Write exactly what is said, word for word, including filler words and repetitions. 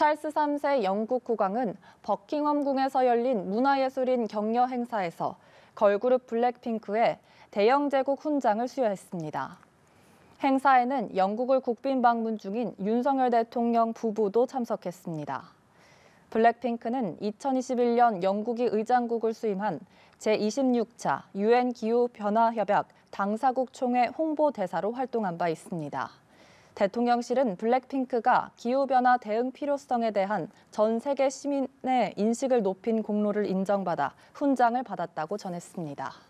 찰스 삼 세 영국 국왕은 버킹엄 궁에서 열린 문화예술인 격려 행사에서 걸그룹 블랙핑크에 대영제국 훈장을 수여했습니다. 행사에는 영국을 국빈 방문 중인 윤석열 대통령 부부도 참석했습니다. 블랙핑크는 이천이십일 년 영국이 의장국을 수임한 제이십육 차 유엔 기후변화협약 당사국 총회 홍보대사로 활동한 바 있습니다. 대통령실은 블랙핑크가 기후변화 대응 필요성에 대한 전 세계 시민의 인식을 높인 공로를 인정받아 훈장을 받았다고 전했습니다.